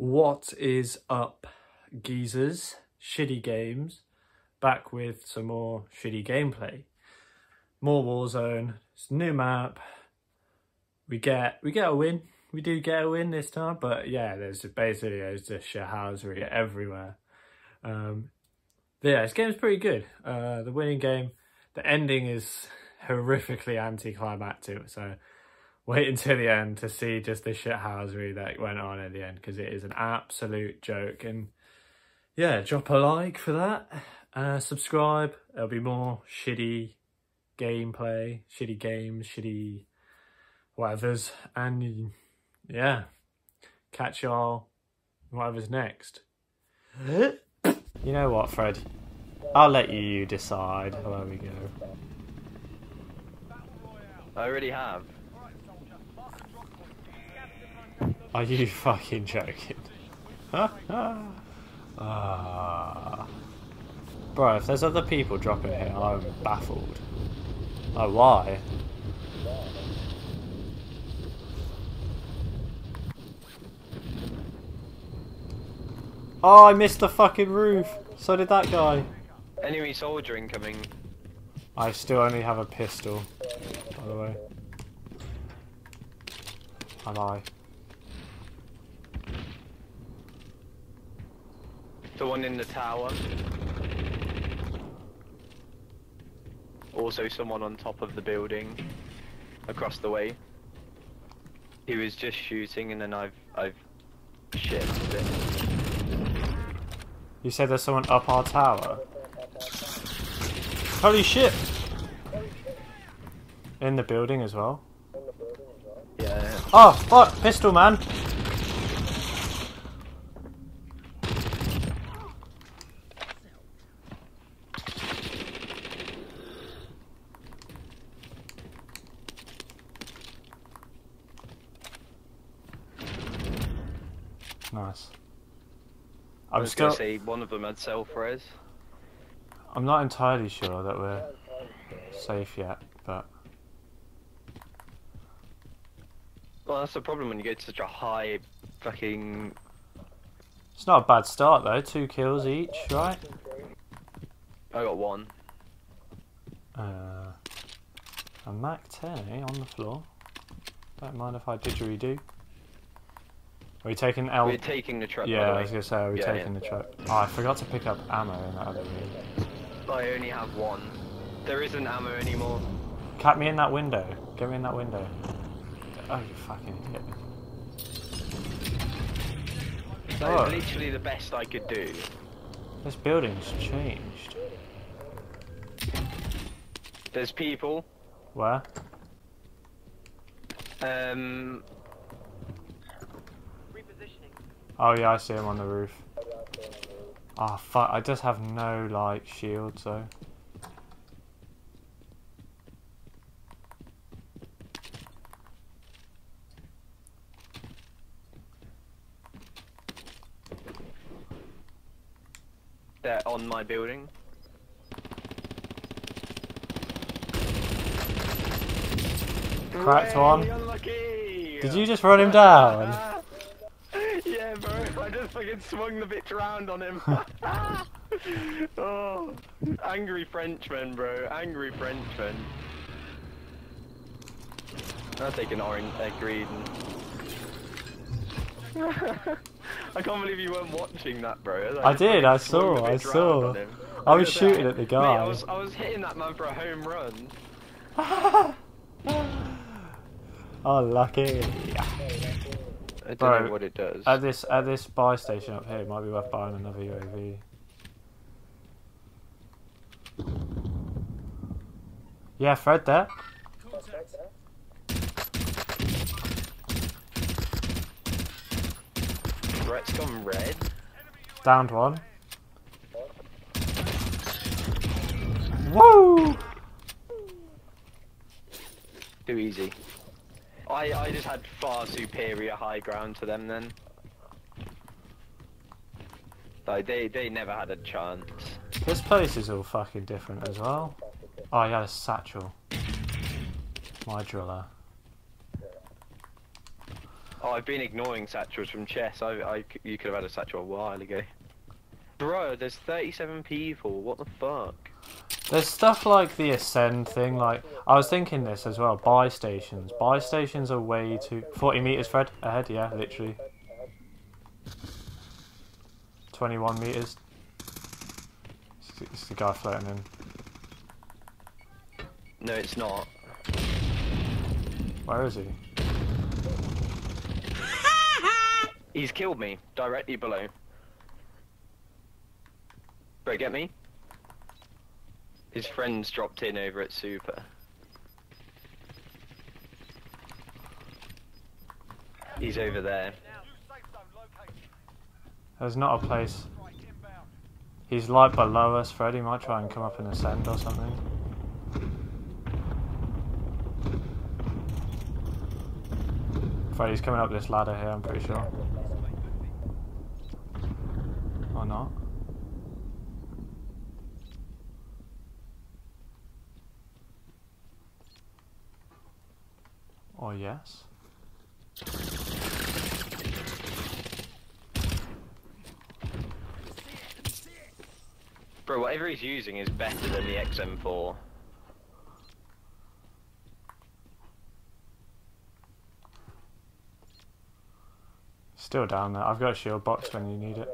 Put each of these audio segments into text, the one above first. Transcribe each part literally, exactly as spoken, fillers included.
What is up, geezers? Shitty Games, back with some more shitty gameplay. More Warzone, it's a new map. We get we get a win. We do get a win this time, but yeah, there's just basically there's just shithousery everywhere. Um, yeah, this game's pretty good. Uh, the winning game, the ending is horrifically anticlimactic, so wait until the end to see just the shithousery that went on at the end, because it is an absolute joke. And yeah, drop a like for that. Uh, subscribe. There'll be more shitty gameplay, shitty games, shitty whatever's. And yeah, catch y'all whatever's next. You know what, Fred? I'll let you decide where we go. I already have. Are you fucking joking? uh, bro, if there's other people dropping here, I'm baffled. Oh, why? Oh, I missed the fucking roof. So did that guy. Enemy soldier incoming. I still only have a pistol, by the way. And I. The one in the tower. Also someone on top of the building across the way. He was just shooting and then I've I've shit it. You said there's someone up our tower? Holy shit! In the building as well? Yeah. Oh fuck, pistol man! Nice. I'm I was still... gonna say one of them had self-res. I'm not entirely sure that we're safe yet, but well, that's the problem when you go to such a high fucking. It's not a bad start though. Two kills each, right? I got one. Uh, a Mac ten eh, on the floor. Don't mind if I didgeridoo. Are we taking L? We're taking the truck. Yeah, by the way. I was gonna say, are we yeah, taking yeah. the truck? Oh, I forgot to pick up ammo in that other room. I only have one. There isn't ammo anymore. Cut me in that window. Get me in that window. Oh, you fucking idiot. That was literally the best I could do. This building's changed. There's people. Where? Um. Oh yeah, I see him on the roof. Ah, oh, fuck, I just have no, like, shield, so... They're on my building. Cracked one. Did you just run him down? Yeah, bro, I just fucking swung the bitch round on him. Oh, angry Frenchman, bro, angry Frenchman. I'll take an orange, a green. I can't believe you weren't watching that, bro. I, I did, I saw, I saw. I was shooting at the guy. Mate, I, was, I was hitting that man for a home run. Oh, lucky. I don't Bro, know what it does. At this at this buy station up here, it might be worth buying another U A V. Yeah, Fred there. Fred's gone red. Downed one. Woo! Too easy. I, I just had far superior high ground to them then. Like, they, they never had a chance. This place is all fucking different as well. Oh, yeah, a satchel. My driller. Oh, Oh, I've been ignoring satchels from chess. I, I, you could have had a satchel a while ago. Bro, there's thirty-seven people. What the fuck? There's stuff like the ascend thing. Like I was thinking this as well. Buy stations. Buy stations are way too. Forty meters, Fred. Ahead. Yeah, literally. Twenty-one meters. It's the guy floating in. No, it's not. Where is he? He's killed me, directly below. Bro, get me? His friends dropped in over at Super. He's over there. There's not a place. He's like below us, Fred. He might try and come up and ascend or something. Fred, he's coming up this ladder here, I'm pretty sure. Or not. Or yes. Bro, whatever he's using is better than the X M four. Still down there. I've got a shield box when you need it.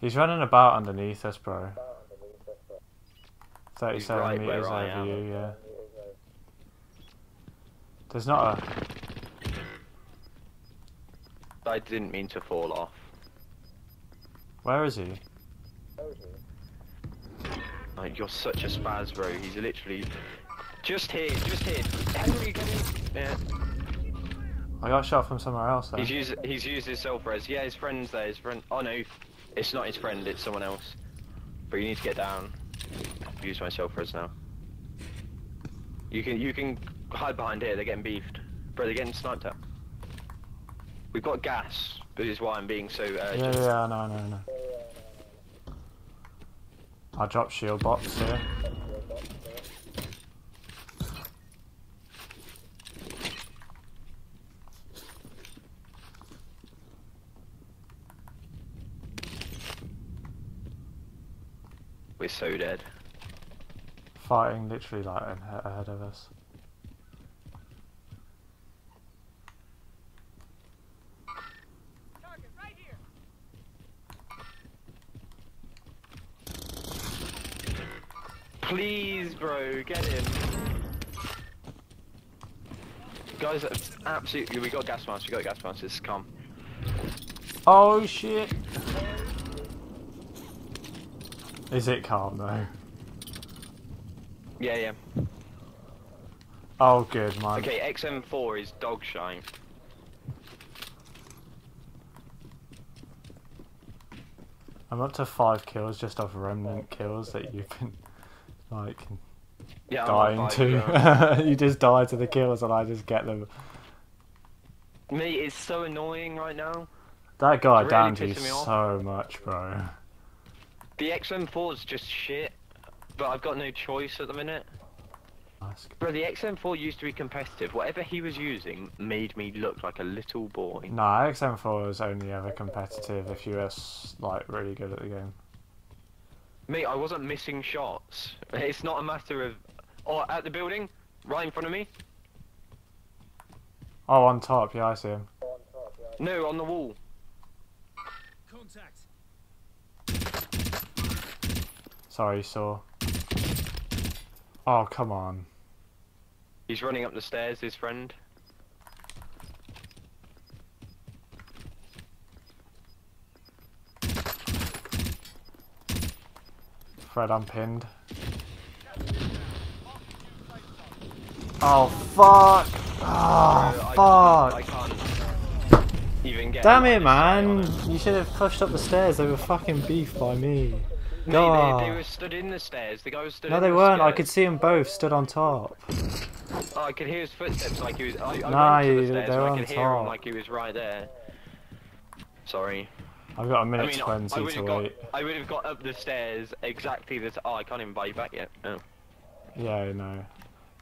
He's running about underneath us, bro. thirty-seven right meters over am. you, yeah. There's not a... I didn't mean to fall off. Where is he? Like, you're such a spaz, bro. He's literally just here, just here. Henry, get in. Yeah. I got shot from somewhere else. Though. He's used. He's used his self-res. Yeah, his friend's there. His friend. Oh no, it's not his friend. It's someone else. But you need to get down. I've used my self-res now. You can. You can hide behind here. They're getting beefed. Bro, they're getting sniped at. We've got gas, which is why I'm being so urgent. Yeah, yeah, I know, I know, I know. I dropped shield box here. We're so dead. Fighting literally like ahead of us. Please, bro, get him. Guys, absolutely, we got gas masks, we got gas masks, come. Oh shit. Is it calm though? Yeah, yeah. Oh, good, man. Okay, X M four is dog shine. I'm up to five kills just off remnant kills that you've been... Like, yeah, dying to. You just die to the kills and I just get them. Mate, it's so annoying right now. That guy downed you so much, bro. The X M four's just shit, but I've got no choice at the minute. Bro, the X M four used to be competitive. Whatever he was using made me look like a little boy. Nah, X M four was only ever competitive if you were like really good at the game. Mate, I wasn't missing shots. It's not a matter of... Oh, at the building, right in front of me. Oh, on top, yeah, I see him. Oh, on top, yeah, I see. No, on the wall. Contact. Sorry, saw. Oh, come on. He's running up the stairs, his friend. Fred, I'm pinned. Oh fuck! Oh fuck! I can't, I can't even get. Damn it, man! You should have pushed up the stairs. They were fucking beefed by me. No, they, they were stood in the stairs. The guy was stood. No, in they the weren't. Stairs. I could see them both stood on top. Oh, I could hear his footsteps like he was. I, I nah, went to the stairs, they were so on I could top. Hear him like he was right there. Sorry. I've got a minute I mean, twenty I would to got, wait. I would have got up the stairs exactly this. Oh, I can't even buy you back yet. No. Yeah, no.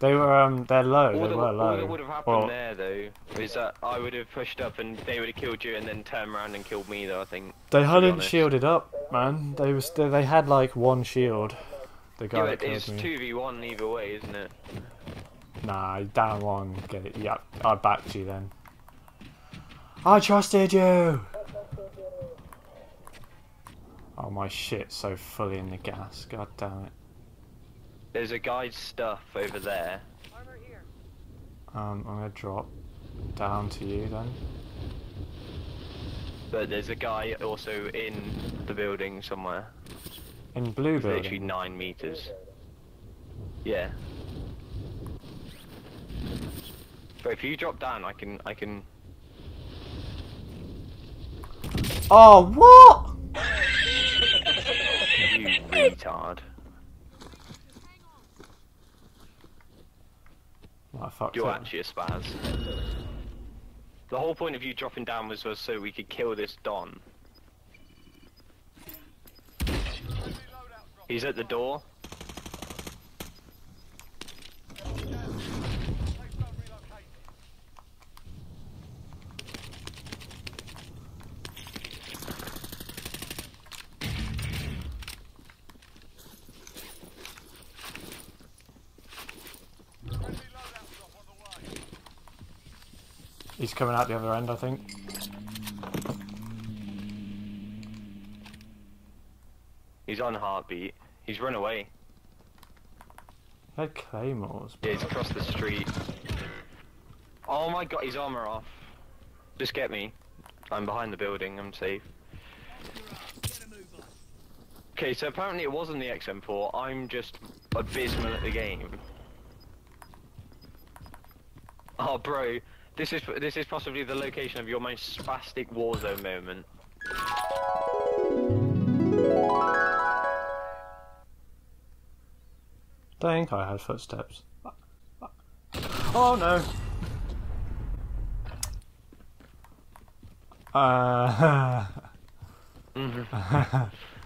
They were, um, they're low, all they that, were low. All that would have happened well, there, though, is that I would have pushed up and they would have killed you and then turned around and killed me, though, I think. They hadn't shielded up, man. They was, they, they had, like, one shield. The guy yeah, that killed it's me. two v one either way, isn't it? Nah, down one, get it. Yeah, I backed you then. I trusted you! Oh, my shit's so fully in the gas, god damn it. There's a guy's stuff over there. Armor here. Um, I'm gonna drop down to you then. But there's a guy also in the building somewhere. In blue it's building? Literally nine meters. Yeah. But if you drop down, I can, I can... Oh, what? You retard. You're up. Actually a spaz. The whole point of you dropping down was, was so we could kill this Don. He's at the door. He's coming out the other end, I think. He's on heartbeat. He's run away. He had claymores. Yeah, he's across the street. Oh my god, he's armor off. Just get me. I'm behind the building, I'm safe. Okay, so apparently it wasn't the X M four, I'm just abysmal at the game. Oh bro. This is this is possibly the location of your most spastic Warzone moment. Think I had footsteps. Oh no! Uh,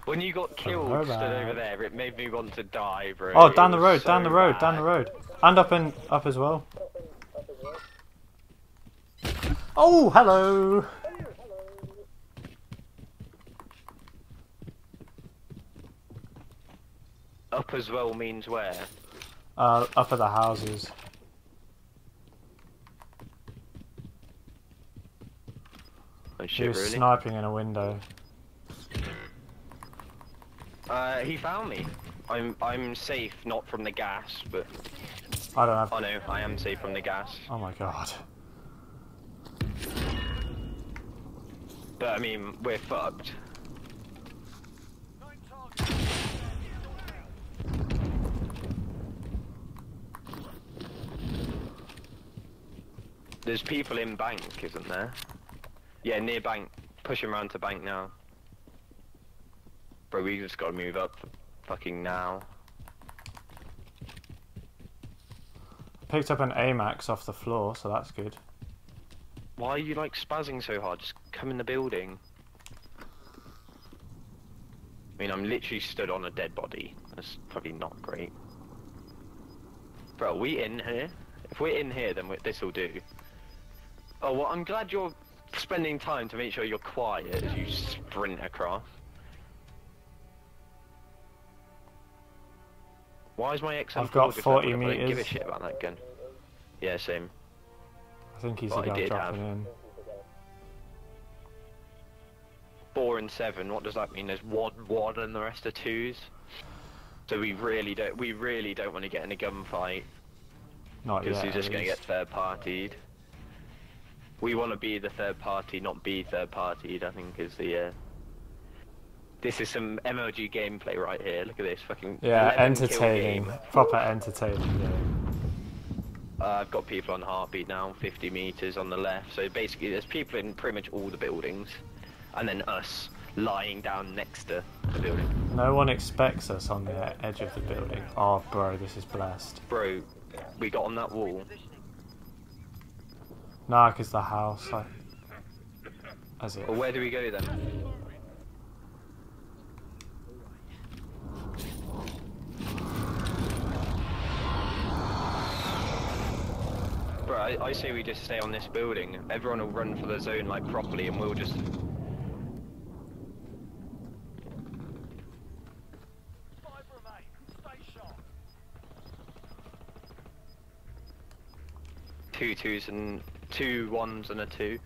when you got killed stood over there, it made me want to die, bro. Oh, down the road, down the road, down the road, and up and up as well. Oh, hello. Hello, hello! Up as well means where? Uh, up at the houses. Oh, shit, he was really? sniping in a window. Uh, he found me. I'm I'm safe, not from the gas, but... I don't have... Oh no, I am safe from the gas. Oh my god. But I mean, we're fucked. There's people in bank, isn't there? Yeah, near bank. Push him around to bank now. Bro, we just gotta move up fucking now. Picked up an A max off the floor, so that's good. Why are you like spazzing so hard? Just come in the building. I mean, I'm literally stood on a dead body. That's probably not great. Bro, are we in here? If we're in here, then this'll do. Oh, well, I'm glad you're spending time to make sure you're quiet as you sprint across. Why is my X M four? I've got forty meters. I don't give a shit about that gun. Yeah, same. I think he's about dropping have. in. Four and seven. What does that mean? There's one, one, and the rest are twos. So we really don't. We really don't want to get in a gunfight. Not yet. Because he's just going to get third-partied. We want to be the third party, not be third-partied. I think is the. Uh... This is some M L G gameplay right here. Look at this fucking. Yeah, entertaining. Proper entertaining game. Uh, I've got people on heartbeat now, fifty meters on the left. So basically, there's people in pretty much all the buildings, and then us lying down next to the building. No one expects us on the edge of the building. Oh, bro, this is blessed. Bro, we got on that wall. Nah, 'cause the house. I... As it. Well, where do we go then? I, I say we just stay on this building. Everyone will run for the zone like properly, and we'll just. Two twos and two ones and a two.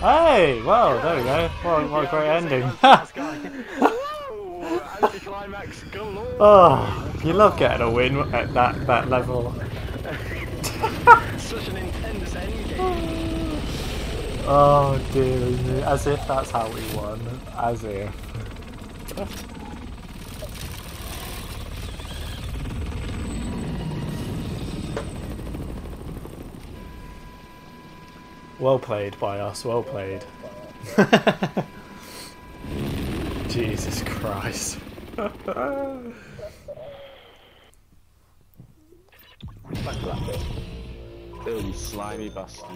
Hey! Wow, there we go. What, what a great ending. Oh, you love getting a win at that, that level. Such an intense endgame. Oh dear, as if that's how we won. As if. Well played by us, well played. Jesus Christ. Little slimy bastard.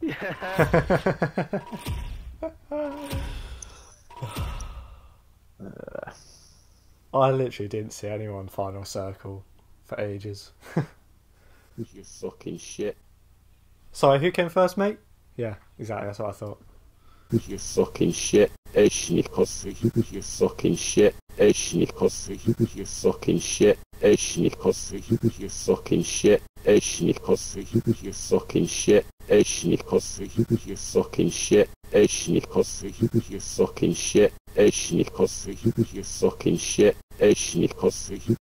Yeah. I literally didn't see anyone final circle for ages. You fucking shit. Sorry, who came first, mate? Yeah, exactly, that's what I thought. You fucking shit. You fucking shit. You fucking shit. You fucking shit. You fucking shit. You fucking shit. You fucking shit.